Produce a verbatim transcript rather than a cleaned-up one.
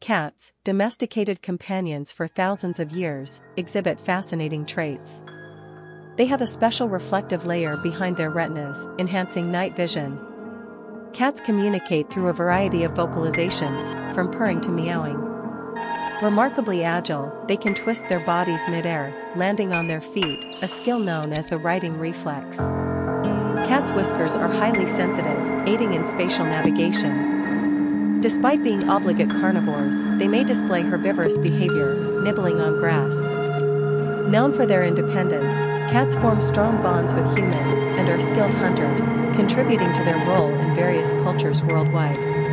Cats, domesticated companions for thousands of years, exhibit fascinating traits. They have a special reflective layer behind their retinas, enhancing night vision. Cats communicate through a variety of vocalizations, from purring to meowing. Remarkably agile, they can twist their bodies midair, landing on their feet, a skill known as the riding reflex. Cats' whiskers are highly sensitive, aiding in spatial navigation. Despite being obligate carnivores, they may display herbivorous behavior, nibbling on grass. Known for their independence, cats form strong bonds with humans and are skilled hunters, contributing to their role in various cultures worldwide.